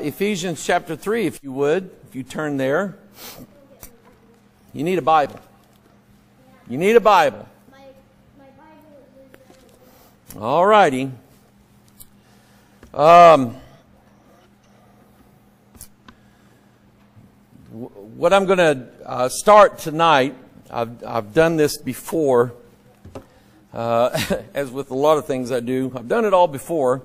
Ephesians chapter 3, if you would, if you turn there. You need a Bible. You need a Bible. All righty. What I'm going to start tonight, I've done this before, as with a lot of things I do. I've done it all before.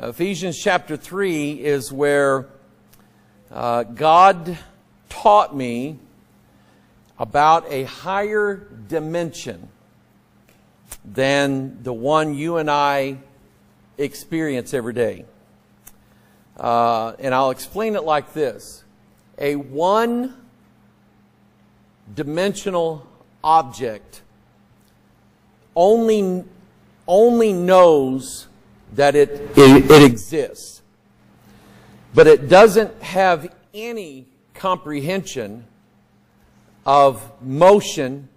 Ephesians chapter 3 is where God taught me about a higher dimension than the one you and I experience every day. And I'll explain it like this. A one-dimensional object only knows that it exists. But it doesn't have any comprehension of motion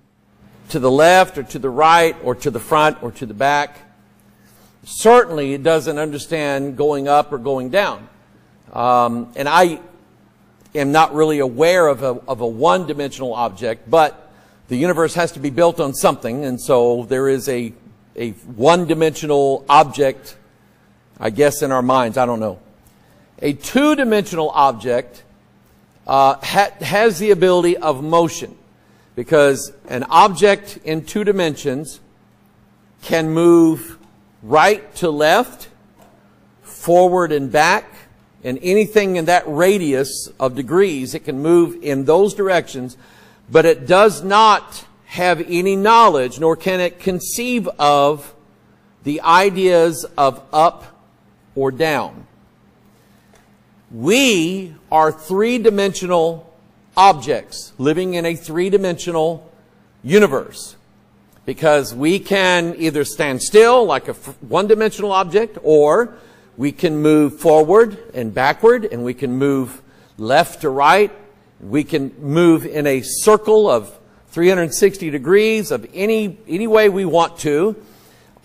to the left or to the right or to the front or to the back. Certainly it doesn't understand going up or going down. And I am not really aware of a one-dimensional object, but the universe has to be built on something, and so there is a one-dimensional object, I guess, in our minds. I don't know. A two-dimensional object has the ability of motion, because an object in two dimensions can move right to left, forward and back, and anything in that radius of degrees, it can move in those directions, but it does not have any knowledge, nor can it conceive of the ideas of up or down. We are three-dimensional objects living in a three-dimensional universe, because we can either stand still like a one-dimensional object, or we can move forward and backward, and we can move left to right. We can move in a circle of 360 degrees of any way we want to.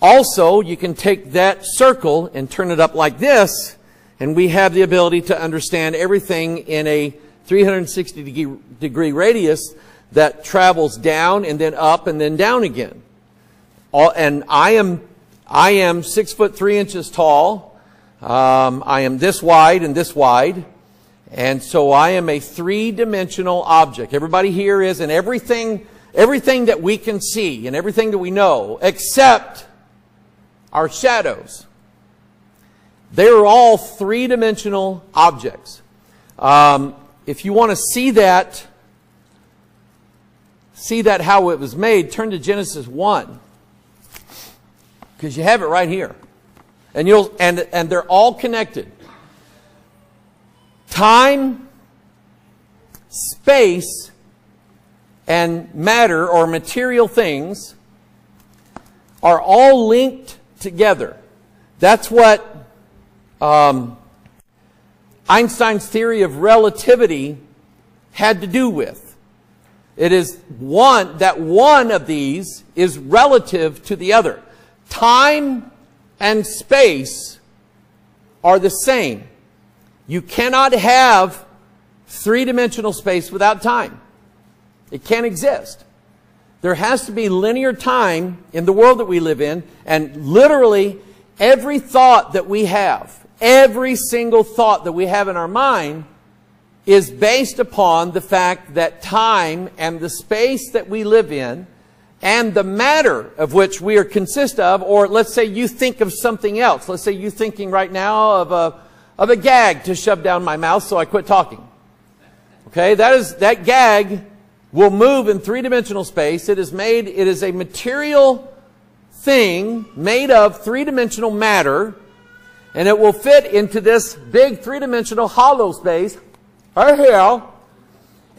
Also, you can take that circle and turn it up like this, and we have the ability to understand everything in a 360-degree radius that travels down and then up and then down again. And I am 6'3" tall. I am this wide and this wide. And so I am a three-dimensional object. Everybody here is, and everything that we can see and everything that we know, except our shadows. They're all three-dimensional objects. If you want to see that how it was made, turn to Genesis 1, because you have it right here, and and they're all connected. Time, space, and matter or material things are all linked together. That's what Einstein's theory of relativity had to do with. It is one of these is relative to the other. Time and space are the same. You cannot have three-dimensional space without time. It can't exist. There has to be linear time in the world that we live in, and literally every thought that we have, every single thought that we have in our mind is based upon the fact that time and the space that we live in and the matter of which we are consist of, or let's say you think of something else. Let's say you're thinking right now of a gag to shove down my mouth so I quit talking. Okay, that gag will move in three-dimensional space. It is a material thing made of three-dimensional matter, and it will fit into this big three-dimensional hollow space right here,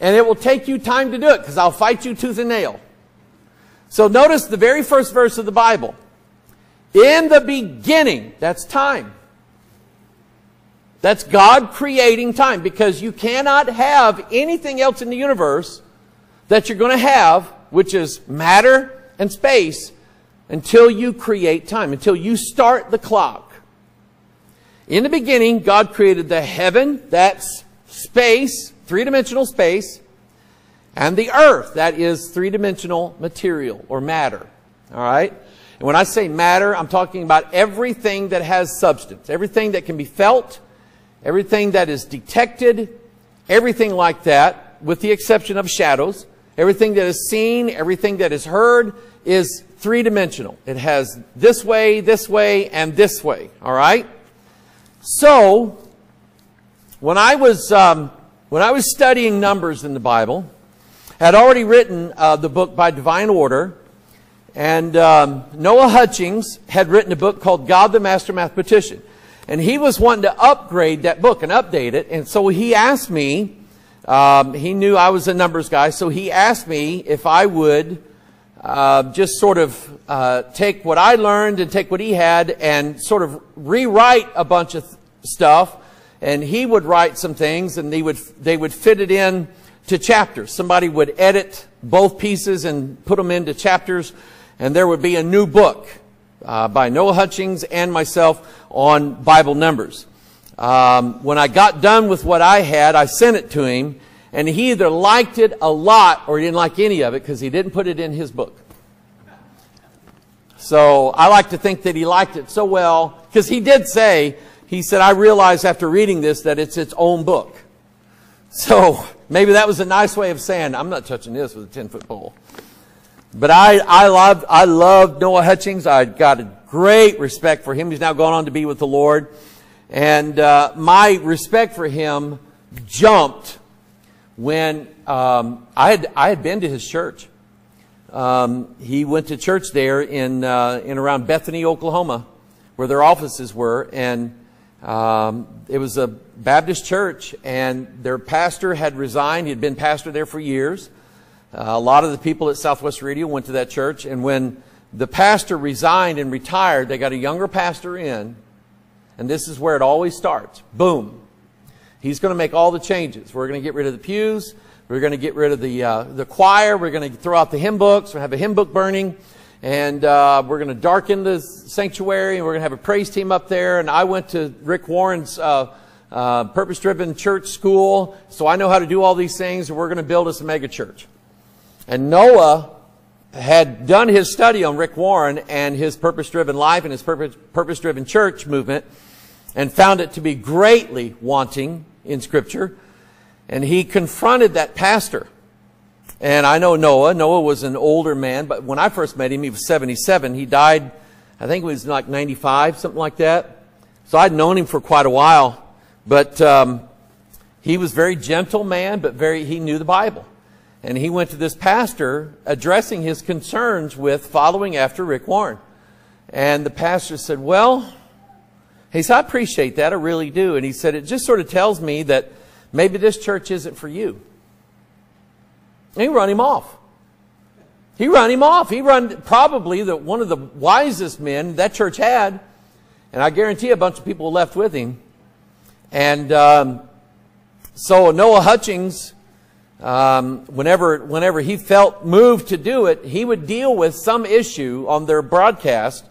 and it will take you time to do it, because I'll fight you tooth and nail. So notice the very first verse of the Bible. In the beginning, that's time. That's God creating time, because you cannot have anything else in the universe that you're going to have, which is matter and space, until you create time, until you start the clock. In the beginning, God created the heaven, that's space, three-dimensional space, and the earth, that is three-dimensional material or matter. All right? And when I say matter, I'm talking about everything that has substance, everything that can be felt, everything that is detected, everything like that, with the exception of shadows. Everything that is seen, everything that is heard is three-dimensional. It has this way, and this way. All right? So, when I was studying numbers in the Bible, I had already written the book By Divine Order, and Noah Hutchings had written a book called God the Master Mathematician, and he was wanting to upgrade that book and update it, and so he asked me, he knew I was a numbers guy, so he asked me if I would just sort of take what I learned and take what he had and sort of rewrite a bunch of stuff. And he would write some things and they would fit it in to chapters. Somebody would edit both pieces and put them into chapters. And there would be a new book by Noah Hutchings and myself on Bible numbers. When I got done with what I had, I sent it to him. And he either liked it a lot or he didn't like any of it because he didn't put it in his book. So I like to think that he liked it so well because he did say, he said, I realized after reading this that it's its own book. So maybe that was a nice way of saying, I'm not touching this with a 10-foot pole. But I loved Noah Hutchings. I got a great respect for him. He's now gone on to be with the Lord. And my respect for him jumped when I had been to his church. He went to church there in around Bethany, Oklahoma, where their offices were, and it was a Baptist church, and their pastor had resigned. He had been pastor there for years. A lot of the people at Southwest Radio went to that church, and when the pastor resigned and retired, they got a younger pastor in, and this is where it always starts. Boom. He's going to make all the changes. We're going to get rid of the pews. We're going to get rid of the choir. We're going to throw out the hymn books. We'll have a hymn book burning. And we're going to darken the sanctuary. And we're going to have a praise team up there. And I went to Rick Warren's purpose-driven church school. So I know how to do all these things. And we're going to build us a mega church. And Noah had done his study on Rick Warren and his purpose-driven life and his purpose-driven church movement. And found it to be greatly wanting in Scripture, and he confronted that pastor. And I know Noah was an older man, but when I first met him, he was 77. He died, I think it was like 95, something like that. So I'd known him for quite a while, but he was very gentle man, but he knew the Bible. And he went to this pastor addressing his concerns with following after Rick Warren. And the pastor said, well, he said, I appreciate that. I really do. And he said, it just sort of tells me that maybe this church isn't for you. And he run him off. He run him off. He run probably one of the wisest men that church had. And I guarantee a bunch of people left with him. And so Noah Hutchings, whenever he felt moved to do it, he would deal with some issue on their broadcast.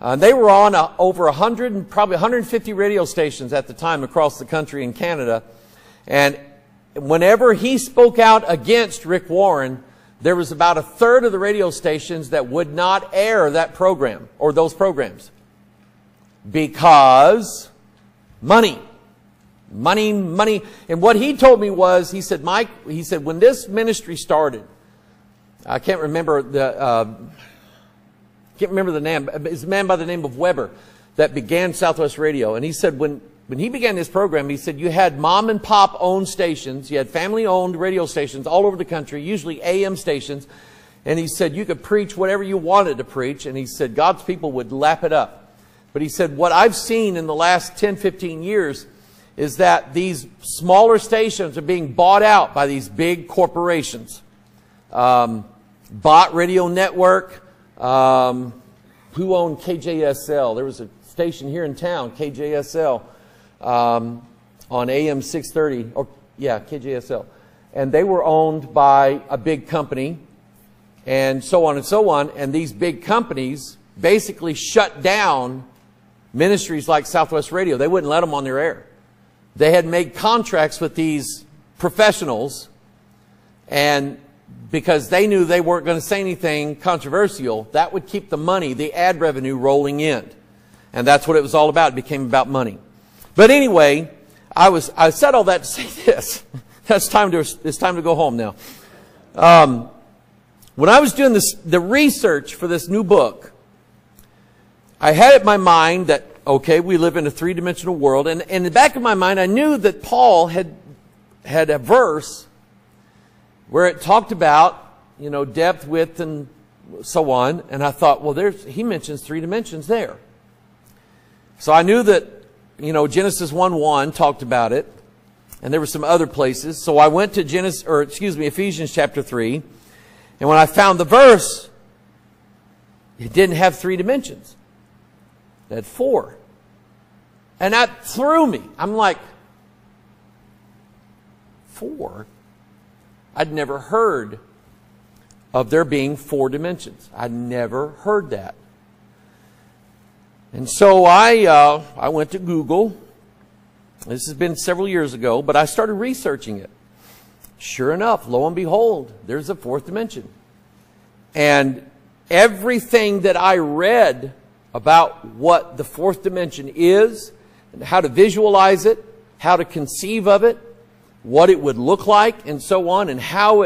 They were on over 100 and probably 150 radio stations at the time across the country in Canada. And whenever he spoke out against Rick Warren, there was about a third of the radio stations that would not air that program or those programs. Because money. Money, money. And what he told me was, he said, Mike, he said, when this ministry started, I can't remember the... can't remember the name. It's a man by the name of Weber that began Southwest Radio. And he said when he began this program, he said you had mom and pop owned stations. You had family owned radio stations all over the country, usually AM stations. And he said you could preach whatever you wanted to preach. And he said God's people would lap it up. But he said what I've seen in the last 10, 15 years is that these smaller stations are being bought out by these big corporations. Bott Radio Network. Who owned KJSL? There was a station here in town, KJSL, on AM 630. Or, yeah, KJSL. And they were owned by a big company, and so on and so on. And these big companies basically shut down ministries like Southwest Radio, they wouldn't let them on their air. They had made contracts with these professionals, and because they knew they weren't going to say anything controversial, that would keep the money, the ad revenue, rolling in. And that's what it was all about. It became about money. But anyway, I said all that to say this. It's time to go home now. When I was doing this, the research for this new book, I had it in my mind that, okay, we live in a three-dimensional world. And in the back of my mind, I knew that Paul had a verse where it talked about, you know, depth, width, and so on. And I thought, well, he mentions three dimensions there. So I knew that, you know, Genesis 1:1 talked about it. And there were some other places. So I went to Ephesians chapter 3. And when I found the verse, it didn't have three dimensions. It had four. And that threw me. I'm like, four? I'd never heard of there being four dimensions. I'd never heard that. And so I went to Google. This has been several years ago, but I started researching it. Sure enough, lo and behold, there's a fourth dimension. And everything that I read about what the fourth dimension is, and how to visualize it, how to conceive of it, what it would look like, and so on, and how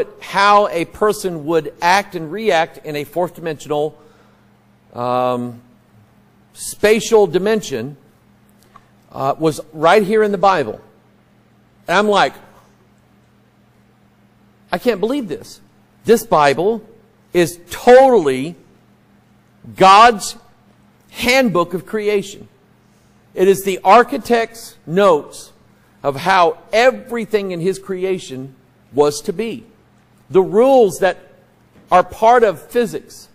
a person would act and react in a fourth dimensional spatial dimension was right here in the Bible. And I'm like, I can't believe this. This Bible is totally God's handbook of creation. It is the architect's notes of how everything in his creation was to be. The rules that are part of physics.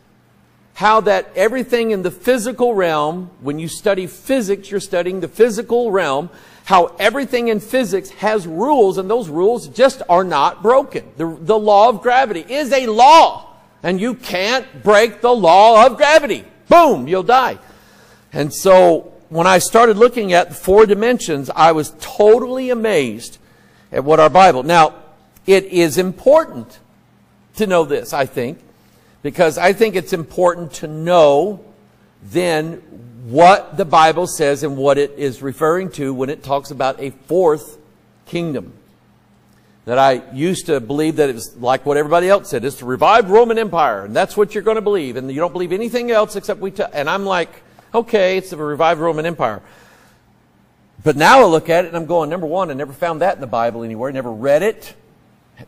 How that everything in the physical realm, when you study physics, you're studying the physical realm. How everything in physics has rules, and those rules just are not broken. The law of gravity is a law, and you can't break the law of gravity. Boom, you'll die. And so when I started looking at the four dimensions, I was totally amazed at what our Bible. Now, it is important to know this, I think, because I think it's important to know then what the Bible says and what it is referring to when it talks about a fourth kingdom. That I used to believe that it was like what everybody else said. It's the revived Roman Empire, and that's what you're going to believe. And you don't believe anything else except and I'm like, okay, it's the revived Roman Empire. But now I look at it and I'm going, number one, I never found that in the Bible anywhere. I never read it.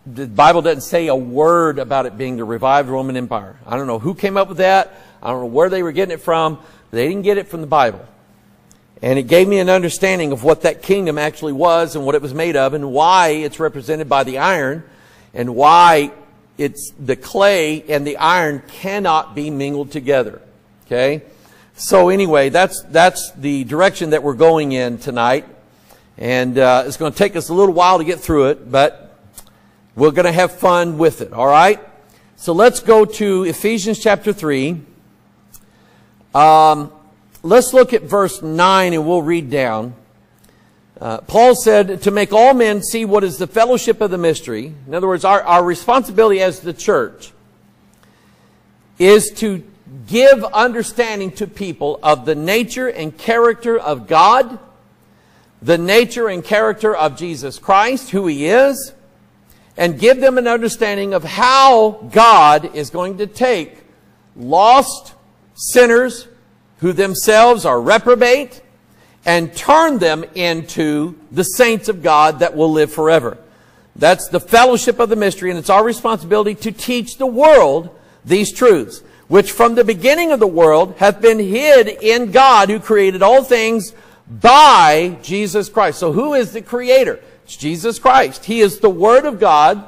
The Bible doesn't say a word about it being the revived Roman Empire. I don't know who came up with that. I don't know where they were getting it from. They didn't get it from the Bible. And it gave me an understanding of what that kingdom actually was and what it was made of and why it's represented by the iron and why it's the clay and the iron cannot be mingled together. Okay? So anyway, that's the direction that we're going in tonight. And it's going to take us a little while to get through it, but we're going to have fun with it, all right? So let's go to Ephesians chapter 3. Let's look at verse 9 and we'll read down. Paul said, to make all men see what is the fellowship of the mystery. In other words, our responsibility as the church is to give understanding to people of the nature and character of God, the nature and character of Jesus Christ, who he is, and give them an understanding of how God is going to take lost sinners who themselves are reprobate and turn them into the saints of God that will live forever. That's the fellowship of the mystery, and it's our responsibility to teach the world these truths, which from the beginning of the world hath been hid in God, who created all things by Jesus Christ. So who is the creator? It's Jesus Christ. He is the Word of God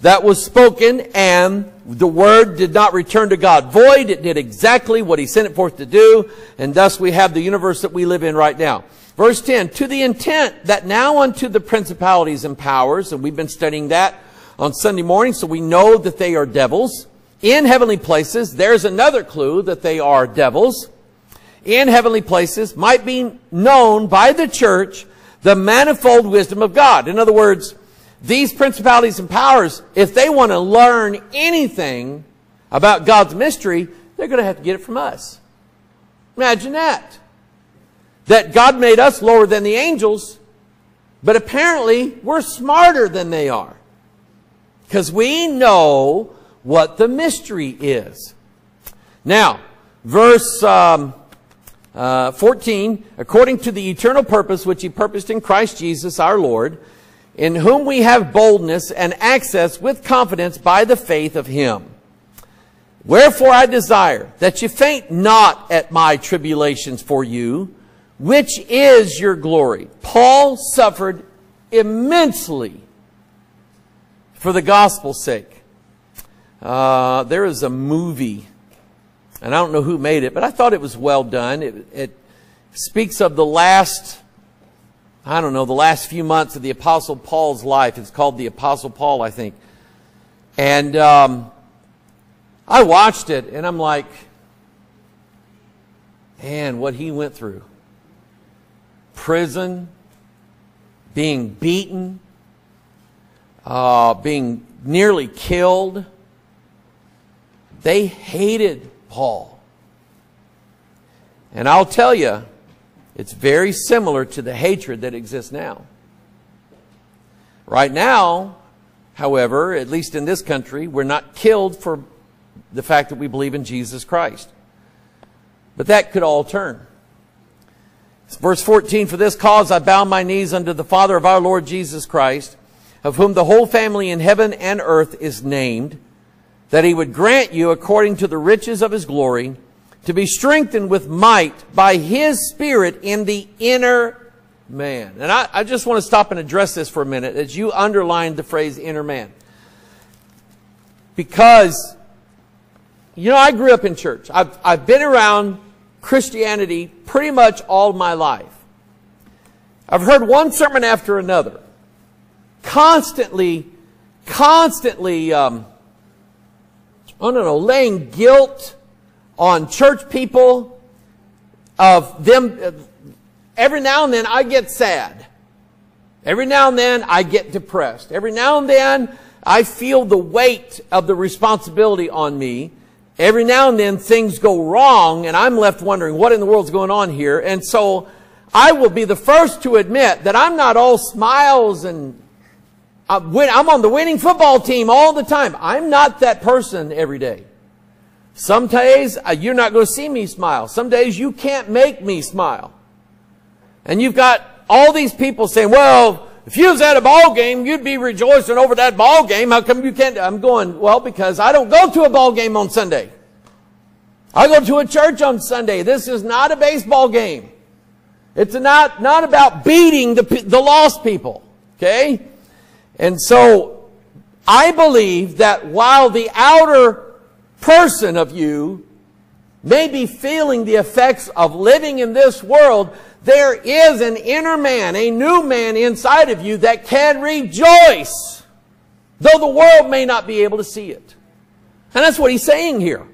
that was spoken, and the Word did not return to God void. It did exactly what he sent it forth to do, and thus we have the universe that we live in right now. Verse 10, to the intent that now unto the principalities and powers, and we've been studying that on Sunday morning, so we know that they are devils. In heavenly places, there's another clue that they are devils. in heavenly places might be known by the church the manifold wisdom of God. In other words, these principalities and powers, if they want to learn anything about God's mystery, they're going to have to get it from us. Imagine that. That God made us lower than the angels, but apparently we're smarter than they are. Because we know what the mystery is. Now, verse 14, according to the eternal purpose which he purposed in Christ Jesus our Lord, in whom we have boldness and access with confidence by the faith of him. Wherefore I desire that you faint not at my tribulations for you, which is your glory. Paul suffered immensely for the gospel's sake. There is a movie, and I don't know who made it, but I thought it was well done. It speaks of the last, I don't know, the last few months of the Apostle Paul's life. It's called The Apostle Paul, I think. And I watched it, and I'm like, man, what he went through. Prison, being beaten, being nearly killed. They hated Paul. And I'll tell you, it's very similar to the hatred that exists now. Right now, however, at least in this country, we're not killed for the fact that we believe in Jesus Christ. But that could all turn. Verse 14, for this cause I bow my knees unto the Father of our Lord Jesus Christ, of whom the whole family in heaven and earth is named, that he would grant you according to the riches of his glory, to be strengthened with might by his Spirit in the inner man. And I just want to stop and address this for a minute as you underline the phrase inner man. Because, you know, I grew up in church. I've been around Christianity pretty much all my life. I've heard one sermon after another. Constantly, I don't know, laying guilt on church people of them. Every now and then I get sad. Every now and then I get depressed. Every now and then I feel the weight of the responsibility on me. Every now and then things go wrong and I'm left wondering what in the world's going on here. And so I will be the first to admit that I'm not all smiles and I'm on the winning football team all the time. I'm not that person every day. Some days you're not going to see me smile. Some days you can't make me smile. And you've got all these people saying, well, if you was at a ball game, you'd be rejoicing over that ball game. How come you can't? I'm going, well, because I don't go to a ball game on Sunday. I go to a church on Sunday. This is not a baseball game. It's not about beating the lost people. Okay? And so I believe that while the outer person of you may be feeling the effects of living in this world, there is an inner man, a new man inside of you that can rejoice, though the world may not be able to see it. And that's what he's saying here.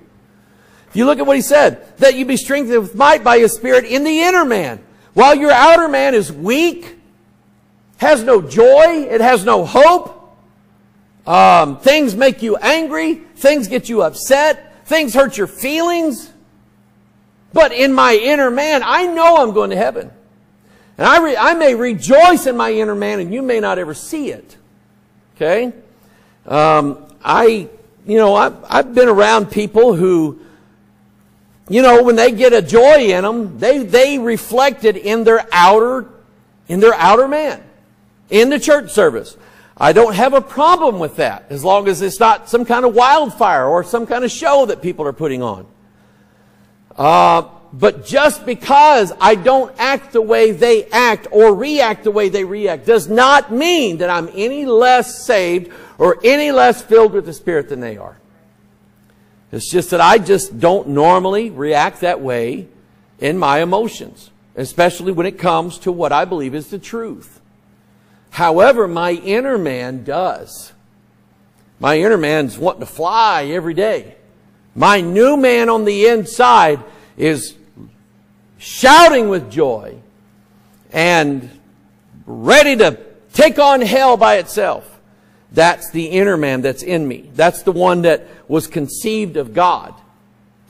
If you look at what he said, that you be strengthened with might by his Spirit in the inner man, while your outer man is weak, has no joy, it has no hope. Things make you angry. Things get you upset. Things hurt your feelings. But in my inner man, I know I'm going to heaven. And I may rejoice in my inner man, and you may not ever see it. Okay? I've been around people who, you know, when they get a joy in them, they reflect it in their outer man, in the church service. I don't have a problem with that as long as it's not some kind of wildfire or some kind of show that people are putting on. But just because I don't act the way they act or react the way they react does not mean that I'm any less saved or any less filled with the Spirit than they are. It's just that I just don't normally react that way in my emotions, especially when it comes to what I believe is the truth. However, my inner man does. My inner man's wanting to fly every day. My new man on the inside is shouting with joy, and ready to take on hell by itself. That's the inner man that's in me. That's the one that was conceived of God,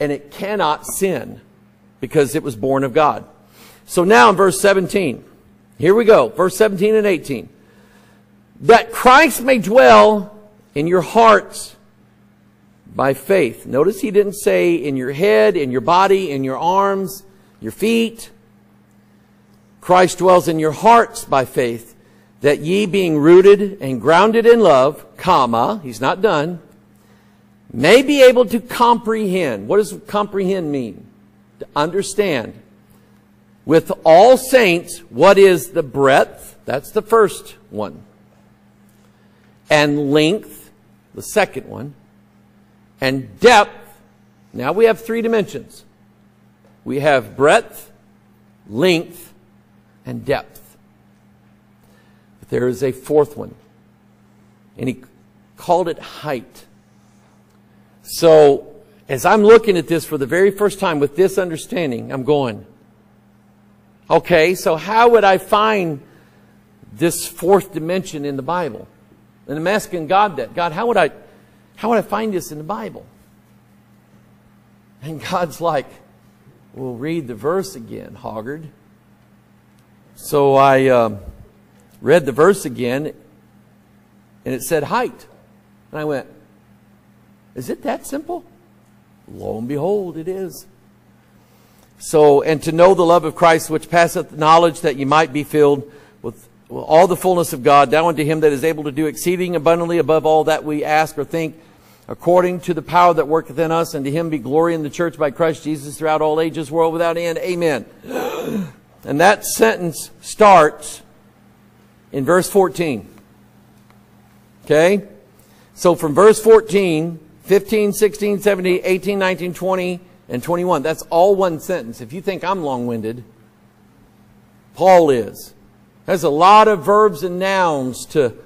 and it cannot sin because it was born of God. So now in verse 17, here we go, verse 17 and 18. That Christ may dwell in your hearts by faith. Notice he didn't say in your head, in your body, in your arms, your feet. Christ dwells in your hearts by faith, that ye being rooted and grounded in love, comma, he's not done, may be able to comprehend. What does comprehend mean? To understand. With all saints, what is the breadth? That's the first one. And length, the second one. And depth. Now we have three dimensions. We have breadth, length, and depth. But there is a fourth one. And he called it height. So, as I'm looking at this for the very first time with this understanding, I'm going, okay, so how would I find this fourth dimension in the Bible? And I'm asking God that. God, how would I find this in the Bible? And God's like, we'll read the verse again, Hoggard. So I read the verse again, and it said height. And I went, is it that simple? Lo and behold, it is. So, and to know the love of Christ, which passeth knowledge, that ye might be filled with all the fullness of God. Now unto him that is able to do exceeding abundantly above all that we ask or think, according to the power that worketh in us, and to him be glory in the church by Christ Jesus throughout all ages, world without end. Amen. And that sentence starts in verse 14. Okay? So from verse 14, 15, 16, 17, 18, 19, 20, and 21. That's all one sentence. If you think I'm long-winded, Paul is. There's a lot of verbs and nouns to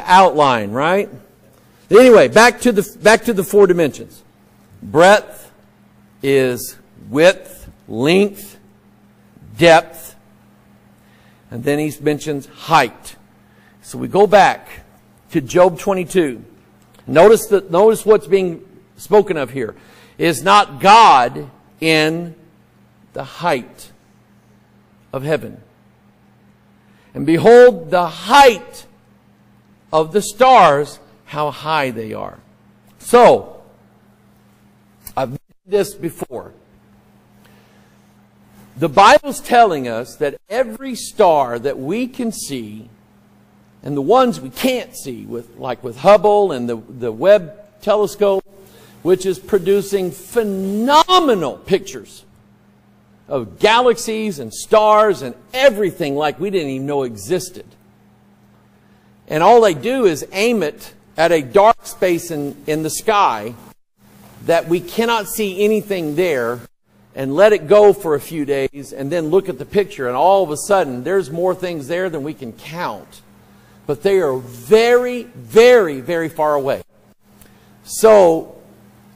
outline, right? Anyway, back to the four dimensions. Breadth is width, length, depth, and then he mentions height. So we go back to Job 22. Notice what's being spoken of here is not God in the height of heaven. And behold the height of the stars, how high they are. So, I've mentioned this before. The Bible's telling us that every star that we can see, and the ones we can't see, like with Hubble and the Webb telescope, which is producing phenomenal pictures of galaxies and stars and everything like we didn't even know existed. And all they do is aim it at a dark space in the sky that we cannot see anything there, and let it go for a few days and then look at the picture, and all of a sudden there's more things there than we can count. But they are very, very, very far away. So,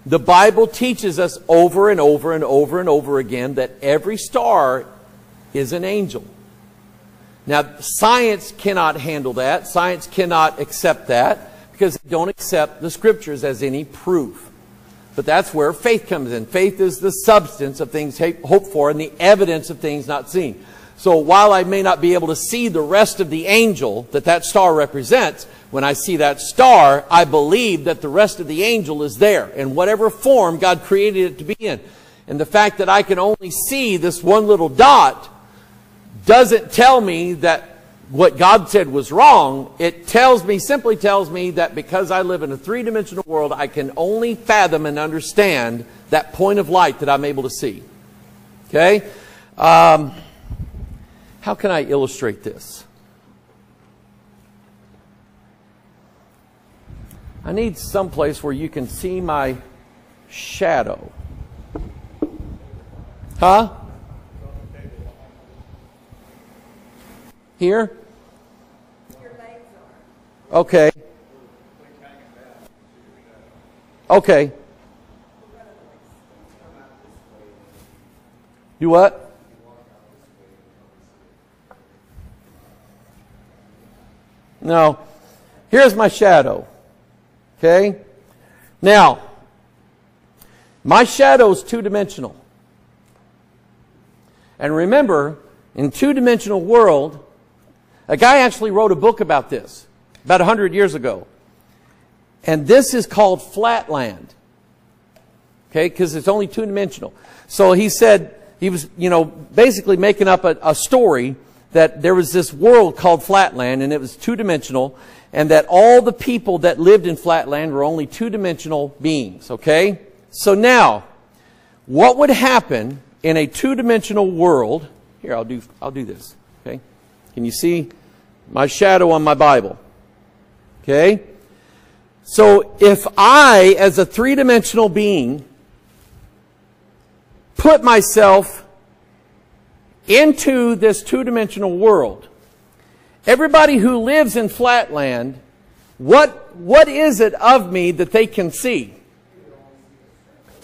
the Bible teaches us over and over and over and over again that every star is an angel. Now, science cannot handle that. Science cannot accept that because they don't accept the Scriptures as any proof. But that's where faith comes in. Faith is the substance of things hoped for and the evidence of things not seen. So while I may not be able to see the rest of the angel that star represents, when I see that star, I believe that the rest of the angel is there in whatever form God created it to be in. And the fact that I can only see this one little dot doesn't tell me that what God said was wrong. It simply tells me that because I live in a three-dimensional world, I can only fathom and understand that point of light that I'm able to see. Okay? How can I illustrate this? I need some place where you can see my shadow. Huh? Here? Okay. Okay. You what? Now, here's my shadow. Okay? Now, my shadow is two-dimensional. And remember, in two-dimensional world, a guy actually wrote a book about this about 100 years ago. And this is called Flatland. Okay? Because it's only two-dimensional. So he said, he was, you know, basically making up a story that there was this world called Flatland, and it was two-dimensional, and that all the people that lived in Flatland were only two-dimensional beings, okay? So now, what would happen in a two-dimensional world? Here, I'll do this, okay? Can you see my shadow on my Bible? Okay? So if I, as a three-dimensional being, put myself into this two-dimensional world, everybody who lives in Flatland, what is it of me that they can see?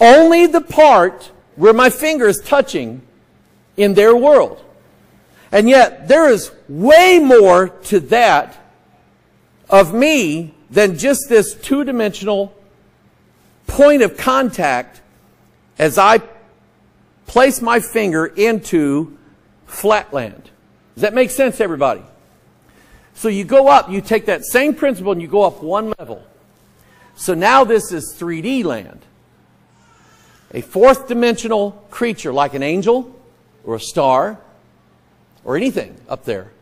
Only the part where my finger is touching in their world. And yet, there is way more to that of me than just this two-dimensional point of contact as I place my finger into Flatland. Does that make sense, everybody? So you go up, you take that same principle and you go up one level. So now this is 3D land. A fourth dimensional creature like an angel or a star or anything up there,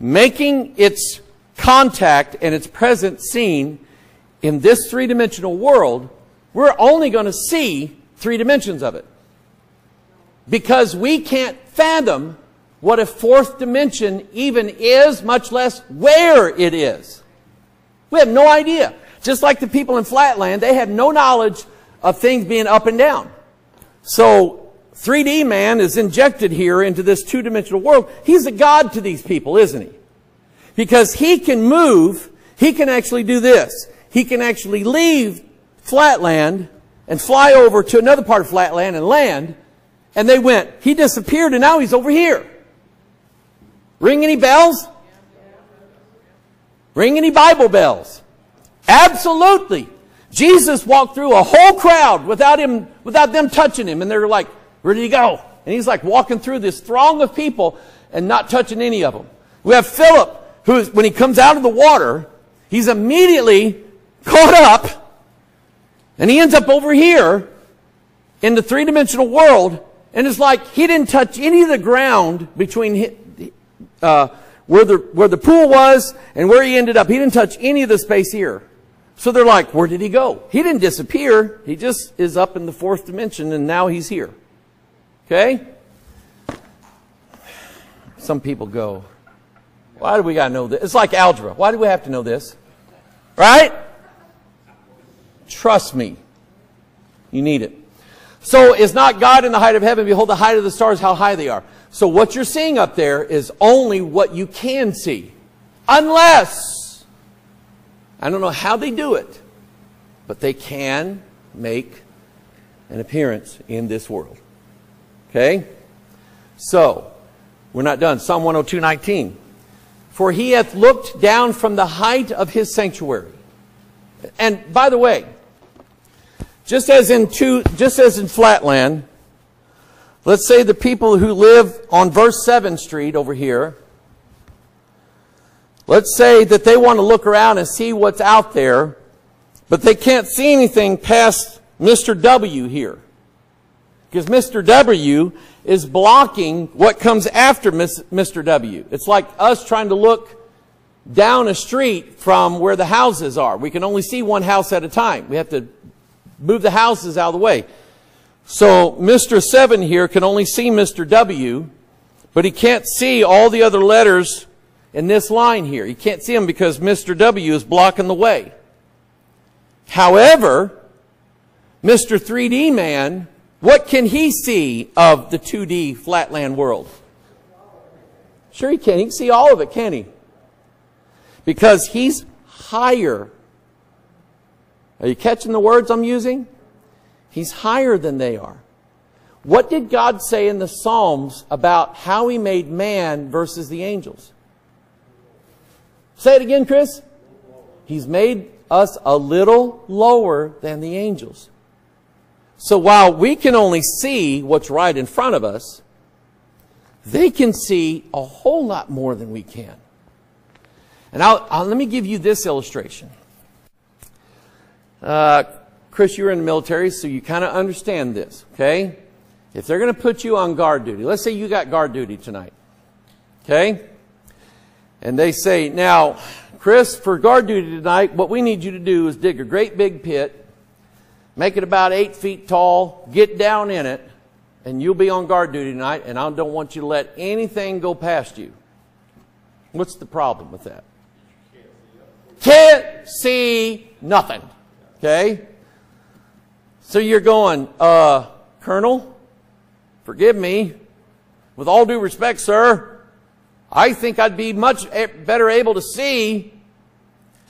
making its contact and its presence seen in this three-dimensional world, we're only going to see three dimensions of it. Because we can't fathom what a fourth dimension even is, much less where it is. We have no idea. Just like the people in Flatland, they had no knowledge of things being up and down. So 3D man is injected here into this two-dimensional world. He's a god to these people, isn't he? Because he can move, he can actually do this. He can actually leave Flatland and fly over to another part of Flatland and land. And they went, he disappeared and now he's over here. Ring any bells? Ring any Bible bells? Absolutely. Jesus walked through a whole crowd without them touching him. And they're like, where did he go? And he's like walking through this throng of people and not touching any of them. We have Philip, who when he comes out of the water, he's immediately caught up and he ends up over here in the three-dimensional world. And it's like he didn't touch any of the ground between where the pool was and where he ended up. He didn't touch any of the space here. So they're like, where did he go? He didn't disappear. He just is up in the fourth dimension and now he's here. Okay? Some people go, why do we got to know this? It's like algebra. Why do we have to know this? Right? Trust me. You need it. So is not God in the height of heaven? Behold, the height of the stars, how high they are. So what you're seeing up there is only what you can see. Unless, I don't know how they do it, but they can make an appearance in this world. Okay? So, we're not done. Psalm 102:19. For he hath looked down from the height of his sanctuary. And by the way, just as in Flatland, let's say the people who live on verse 7 Street over here, let's say that they want to look around and see what's out there, but they can't see anything past Mr. W here. Because Mr. W is blocking what comes after Mr. W. It's like us trying to look down a street from where the houses are. We can only see one house at a time. We have to move the houses out of the way. So Mr. 7 here can only see Mr. W, but he can't see all the other letters in this line here. He can't see them because Mr. W is blocking the way. However, Mr. 3D man, what can he see of the 2D Flatland world? Sure he can. He can see all of it, can he? Because he's higher. Are you catching the words I'm using? He's higher than they are. What did God say in the Psalms about how he made man versus the angels? Say it again, Chris. He's made us a little lower than the angels. So while we can only see what's right in front of us, they can see a whole lot more than we can. And let me give you this illustration. Chris, you were in the military, so you kind of understand this, okay? If they're going to put you on guard duty, let's say you got guard duty tonight, okay? And they say, now, Chris, for guard duty tonight, what we need you to do is dig a great big pit, make it about 8 feet tall, get down in it, and you'll be on guard duty tonight, and I don't want you to let anything go past you. What's the problem with that? Can't see nothing, okay? So you're going, Colonel, forgive me, with all due respect, sir, I think I'd be much better able to see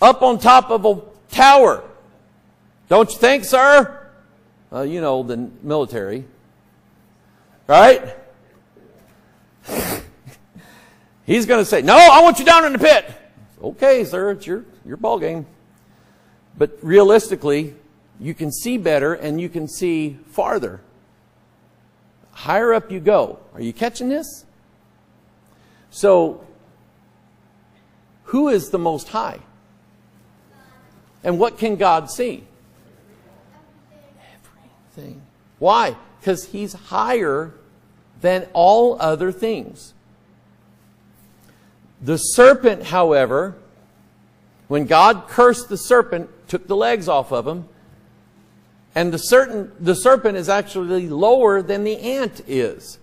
up on top of a tower. Don't you think, sir? You know, the military, right? He's going to say, no, I want you down in the pit. Okay, sir, it's your ball game. But realistically, you can see better and you can see farther. Higher up you go. Are you catching this? So, who is the Most High? And what can God see? Everything. Why? Because he's higher than all other things. The serpent, however, when God cursed the serpent, took the legs off of him, and the serpent is actually lower than the ant is.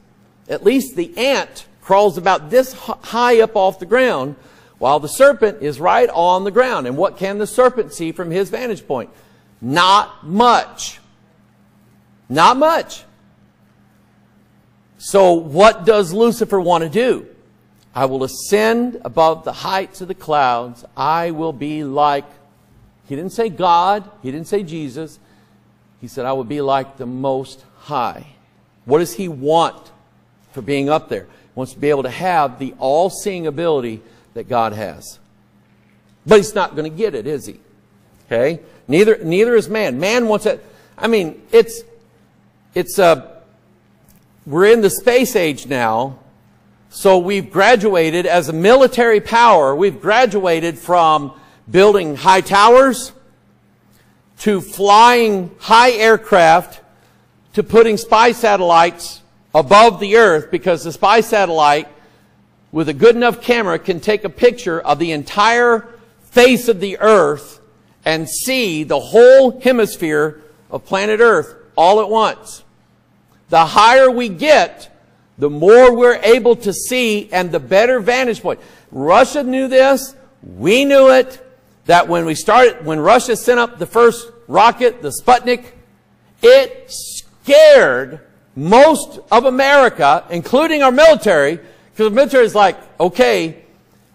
At least the ant crawls about this high up off the ground, while the serpent is right on the ground. And what can the serpent see from his vantage point? Not much. Not much. So what does Lucifer want to do? I will ascend above the heights of the clouds. I will be like, he didn't say God, he didn't say Jesus. He said, I will be like the Most High. What does he want for being up there? He wants to be able to have the all-seeing ability that God has. But he's not going to get it, is he? Okay? Neither is man. Man wants it. I mean, we're in the space age now. So we've graduated as a military power. We've graduated from building high towers to flying high aircraft to putting spy satellites above the earth, because the spy satellite with a good enough camera can take a picture of the entire face of the earth and see the whole hemisphere of planet earth all at once. The higher we get, the more we're able to see and the better vantage point. Russia knew this. We knew it. That when Russia sent up the first rocket, the Sputnik, it scared most of America, including our military, because the military is like, okay,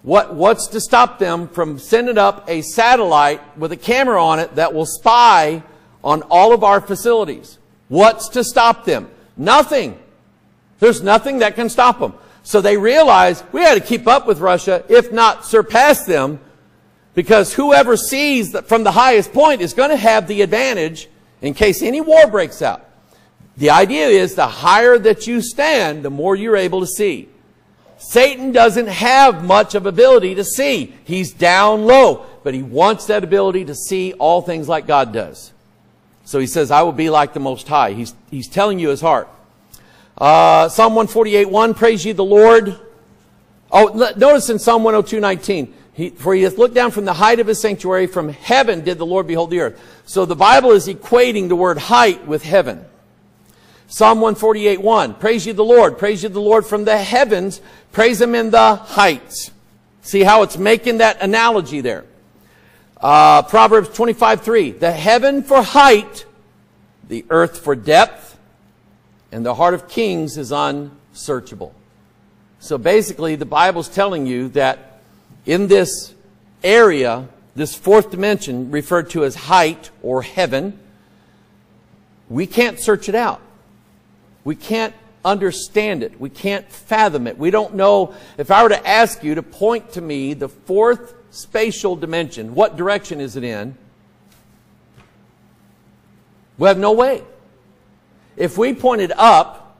what's to stop them from sending up a satellite with a camera on it that will spy on all of our facilities? What's to stop them? Nothing. There's nothing that can stop them. So they realized we had to keep up with Russia, if not surpass them, because whoever sees from the highest point is going to have the advantage in case any war breaks out. The idea is the higher that you stand, the more you're able to see. Satan doesn't have much of ability to see. He's down low, but he wants that ability to see all things like God does. So he says, I will be like the Most High. He's telling you his heart. Psalm 148:1, praise ye the Lord. Oh, notice in Psalm 102:19, for he hath looked down from the height of his sanctuary, from heaven did the Lord behold the earth. So the Bible is equating the word height with heaven. Psalm 148:1, praise ye the Lord. Praise ye the Lord from the heavens. Praise him in the heights. See how it's making that analogy there. Proverbs 25:3, the heaven for height, the earth for depth, and the heart of kings is unsearchable. So basically, the Bible's telling you that in this area, this fourth dimension, referred to as height or heaven, we can't search it out. We can't understand it. We can't fathom it. We don't know. If I were to ask you to point to me the fourth spatial dimension, what direction is it in? We have no way. If we pointed up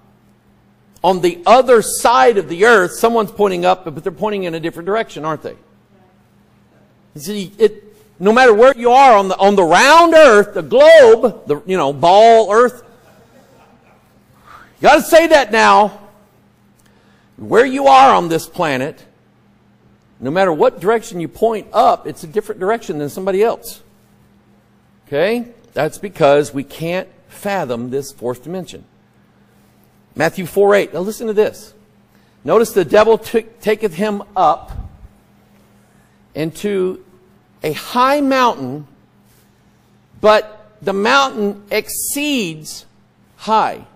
on the other side of the earth, someone's pointing up, but they're pointing in a different direction, aren't they? You see, no matter where you are on the round earth, the globe, the ball earth, you got to say that now. Where you are on this planet, no matter what direction you point up, it's a different direction than somebody else. Okay? That's because we can't fathom this fourth dimension. Matthew 4:8. Now listen to this. Notice the devil taketh him up into a high mountain, but the mountain exceeds high.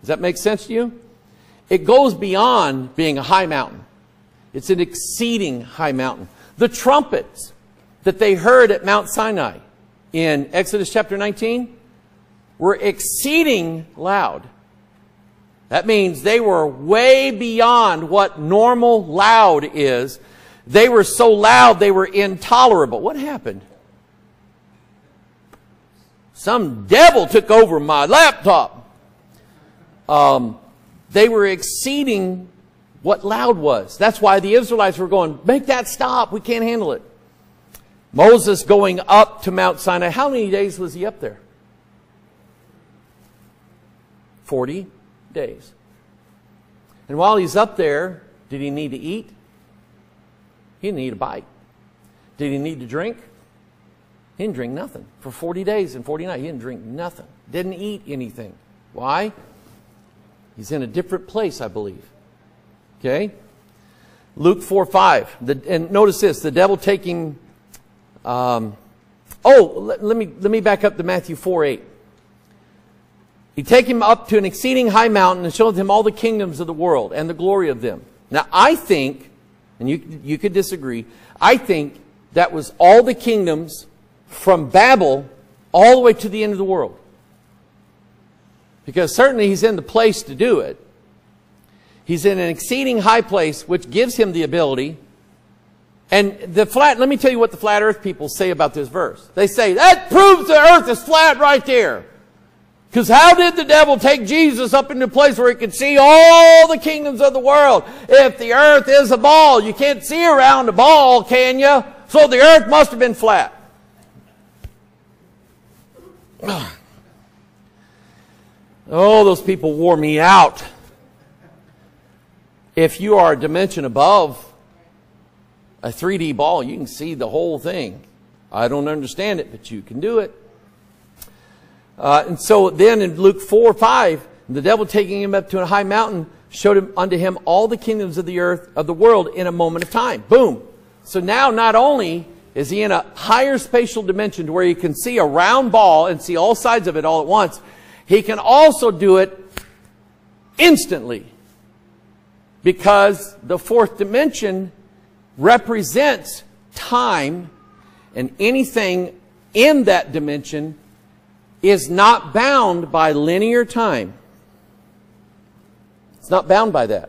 Does that make sense to you? It goes beyond being a high mountain. It's an exceeding high mountain. The trumpets that they heard at Mount Sinai in Exodus chapter 19 were exceeding loud. That means they were way beyond what normal loud is. They were so loud they were intolerable. What happened? Some devil took over my laptop. They were exceeding what loud was. That's why the Israelites were going, make that stop. We can't handle it. Moses going up to Mount Sinai. How many days was he up there? 40 days. And while he's up there, did he need to eat? He didn't eat a bite. Did he need to drink? He didn't drink nothing. For 40 days and 40 nights, he didn't drink nothing. Didn't eat anything. Why? He's in a different place, I believe. Okay? Luke 4:5. And notice this. The devil taking... let me back up to Matthew 4:8. He take him up to an exceeding high mountain and showed him all the kingdoms of the world and the glory of them. Now I think, and you could disagree, I think that was all the kingdoms from Babel all the way to the end of the world. Because certainly he's in the place to do it. He's in an exceeding high place which gives him the ability. And let me tell you what the flat earth people say about this verse. They say, that proves the earth is flat right there. Because how did the devil take Jesus up into a place where he could see all the kingdoms of the world? If the earth is a ball, you can't see around a ball, can you? So the earth must have been flat. Oh, those people wore me out. If you are a dimension above a 3D ball, you can see the whole thing. I don't understand it, but you can do it. And so then in Luke 4:5, the devil taking him up to a high mountain showed him unto him all the kingdoms of the earth, of the world, in a moment of time. Boom. So now not only is he in a higher spatial dimension to where he can see a round ball and see all sides of it all at once, he can also do it instantly. Because the fourth dimension represents time, and anything in that dimension is not bound by linear time. It's not bound by that.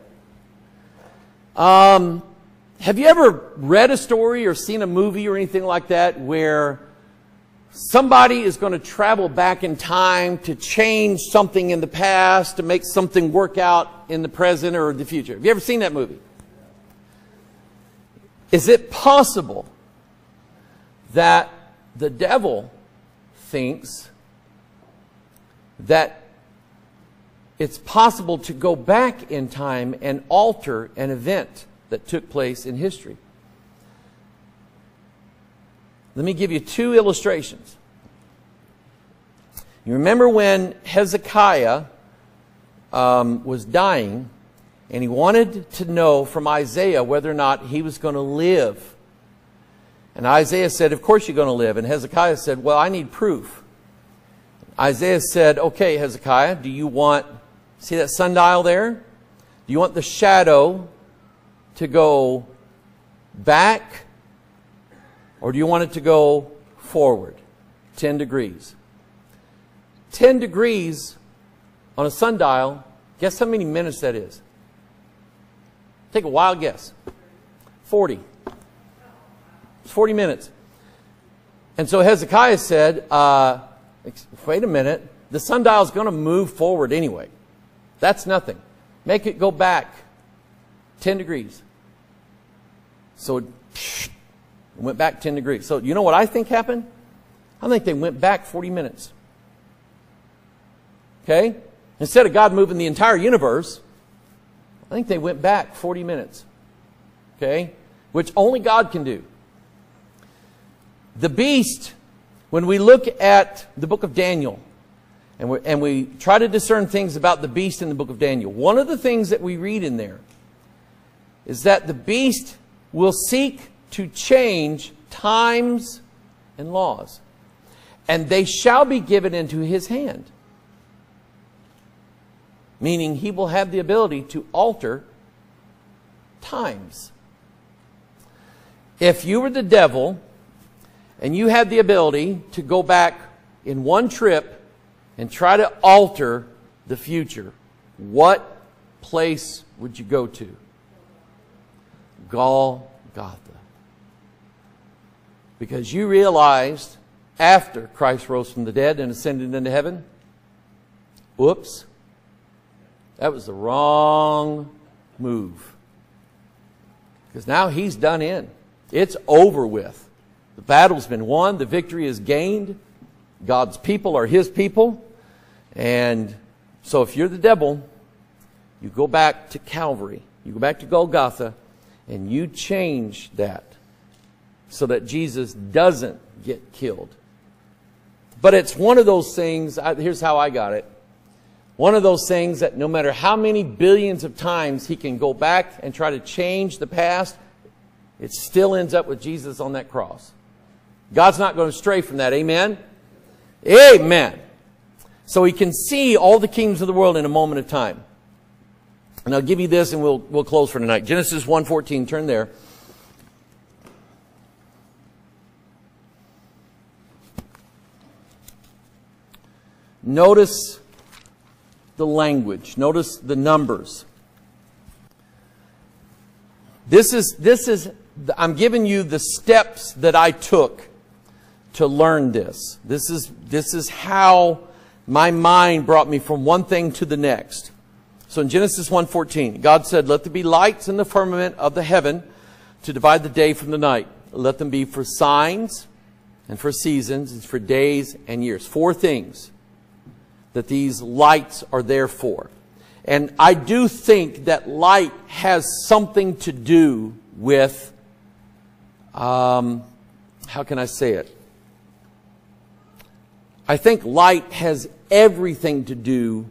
Have you ever read a story or seen a movie or anything like that where somebody is going to travel back in time to change something in the past to make something work out in the present or the future? Have you ever seen that movie? Is it possible that the devil thinks that it's possible to go back in time and alter an event that took place in history? Let me give you two illustrations. You remember when Hezekiah was dying, and he wanted to know from Isaiah whether or not he was going to live. And Isaiah said, of course you're going to live. And Hezekiah said, well, I need proof. Isaiah said, okay, Hezekiah, do you want, see that sundial there? Do you want the shadow to go back, or do you want it to go forward? 10 degrees. 10 degrees on a sundial, guess how many minutes that is? Take a wild guess. 40. It's 40 minutes. And so Hezekiah said, wait a minute, the sundial's going to move forward anyway. That's nothing. Make it go back 10 degrees. So it went back 10 degrees. So you know what I think happened? I think they went back 40 minutes. Okay? Instead of God moving the entire universe, I think they went back 40 minutes. Okay? Which only God can do. The beast, when we look at the book of Daniel, and we try to discern things about the beast in the book of Daniel, one of the things that we read in there is that the beast will seek to change times and laws, and they shall be given into his hand. Meaning he will have the ability to alter times. If you were the devil and you had the ability to go back in one trip and try to alter the future, what place would you go to? Golgotha. Because you realized after Christ rose from the dead and ascended into heaven, whoops, that was the wrong move. Because now he's done in. It's over with. The battle's been won. The victory is gained. God's people are his people. And so if you're the devil, you go back to Calvary. You go back to Golgotha and you change that so that Jesus doesn't get killed. But it's one of those things, here's how I got it. One of those things that no matter how many billions of times he can go back and try to change the past, it still ends up with Jesus on that cross. God's not going to stray from that. Amen? Amen. So he can see all the kingdoms of the world in a moment of time. And I'll give you this and we'll close for tonight. Genesis 1:14, turn there. Notice the language. Notice the numbers. This is I'm giving you the steps that I took to learn this. This is how my mind brought me from one thing to the next. So in Genesis 1:14, God said, "Let there be lights in the firmament of the heaven to divide the day from the night. Let them be for signs and for seasons and for days and years." Four things that these lights are there for. And I do think that light has something to do with, how can I say it? I think light has everything to do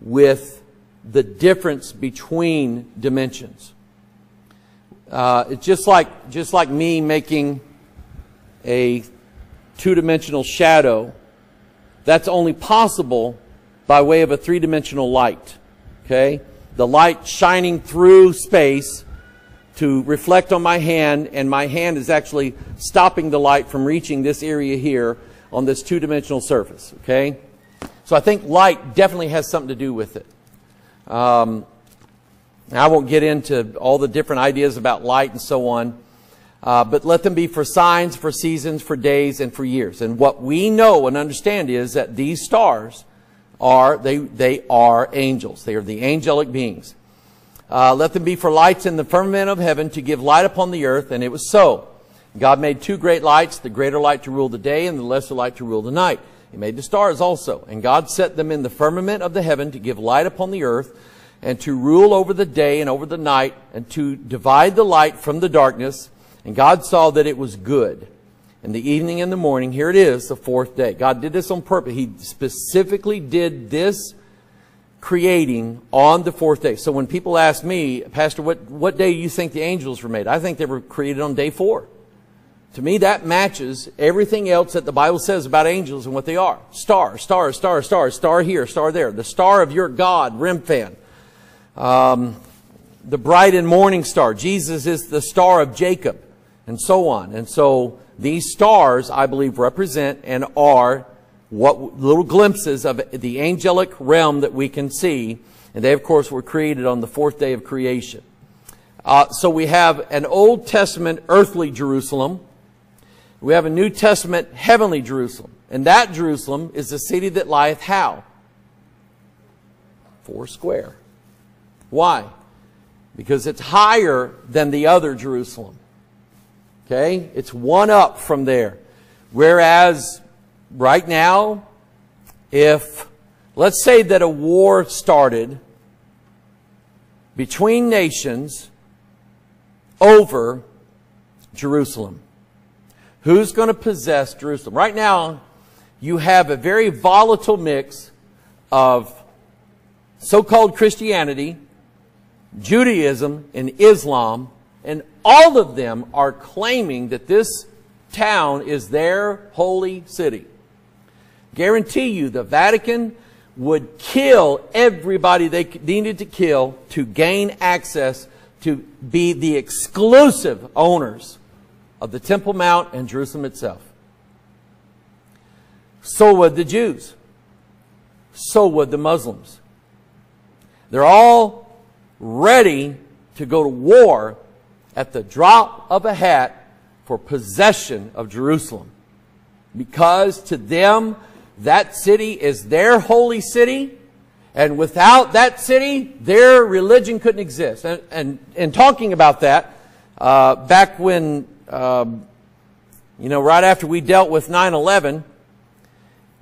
with the difference between dimensions. It's just like me making a two-dimensional shadow. That's only possible by way of a three-dimensional light, okay? The light shining through space to reflect on my hand, and my hand is actually stopping the light from reaching this area here on this two-dimensional surface, okay? So I think light definitely has something to do with it. I won't get into all the different ideas about light and so on, but let them be for signs, for seasons, for days, and for years. And what we know and understand is that these stars are, they are angels. They are the angelic beings. Let them be for lights in the firmament of heaven to give light upon the earth. And it was so. God made two great lights, the greater light to rule the day and the lesser light to rule the night. He made the stars also. And God set them in the firmament of the heaven to give light upon the earth and to rule over the day and over the night and to divide the light from the darkness. And God saw that it was good. And the evening and the morning, here it is, the fourth day. God did this on purpose. He specifically did this creating on the fourth day. So when people ask me, Pastor, what day do you think the angels were made? I think they were created on day four. To me, that matches everything else that the Bible says about angels and what they are. Star, star, star, star, star here, star there. The star of your God, Remphan. The bright and morning star. Jesus is the star of Jacob. And so on. And so these stars, I believe, represent and are what little glimpses of the angelic realm that we can see. And they, of course, were created on the fourth day of creation. So we have an Old Testament earthly Jerusalem. We have a New Testament heavenly Jerusalem. And that Jerusalem is the city that lieth how? Four square. Why? Because it's higher than the other Jerusalem. Okay? It's one up from there. Whereas right now, if let's say that a war started between nations over Jerusalem, who's going to possess Jerusalem? Right now, you have a very volatile mix of so-called Christianity, Judaism, and Islam, and all of them are claiming that this town is their holy city. Guarantee you, the Vatican would kill everybody they needed to kill to gain access to be the exclusive owners of the Temple Mount and Jerusalem itself. So would the Jews. So would the Muslims. They're all ready to go to war at the drop of a hat for possession of Jerusalem. Because to them, that city is their holy city. And without that city, their religion couldn't exist. And talking about that, back when, you know, right after we dealt with 9/11,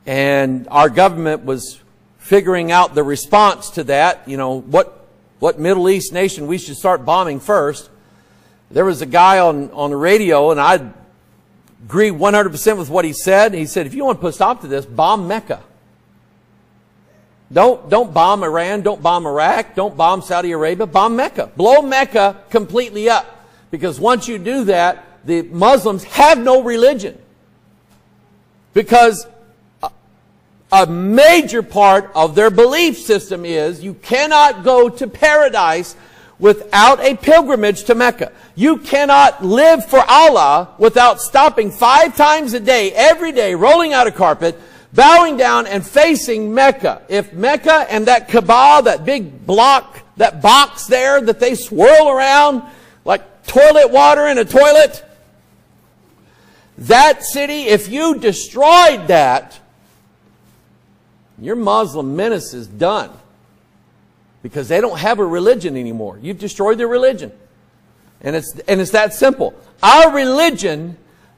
and our government was figuring out the response to that, you know, what Middle East nation we should start bombing first. There was a guy on the radio, and I agree 100% with what he said. He said, if you want to put a stop to this, bomb Mecca. Don't bomb Iran. Don't bomb Iraq. Don't bomb Saudi Arabia. Bomb Mecca. Blow Mecca completely up. Because once you do that, the Muslims have no religion. Because a major part of their belief system is you cannot go to paradise without a pilgrimage to Mecca. You cannot live for Allah without stopping 5 times a day, every day, rolling out a carpet, bowing down and facing Mecca. If Mecca and that Kaaba, that big block, that box there that they swirl around like toilet water in a toilet, that city, if you destroyed that, your Muslim menace is done. Because they don't have a religion anymore. You've destroyed their religion. And it's that simple. Our religion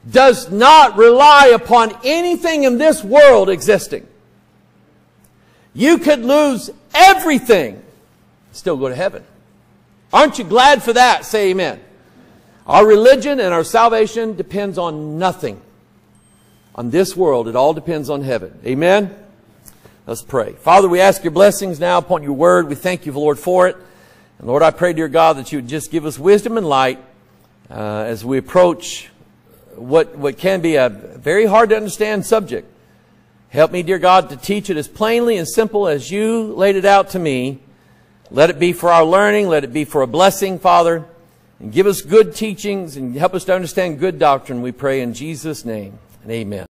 does not rely upon anything in this world existing. You could lose everything, still go to heaven. Aren't you glad for that? Say amen. Our religion and our salvation depends on nothing. On this world, it all depends on heaven. Amen. Let's pray. Father, we ask your blessings now upon your word. We thank you, Lord, for it. And Lord, I pray, dear God, that you would just give us wisdom and light as we approach what can be a very hard to understand subject. Help me, dear God, to teach it as plainly and simple as you laid it out to me. Let it be for our learning. Let it be for a blessing, Father. And give us good teachings and help us to understand good doctrine, we pray in Jesus' name. And amen.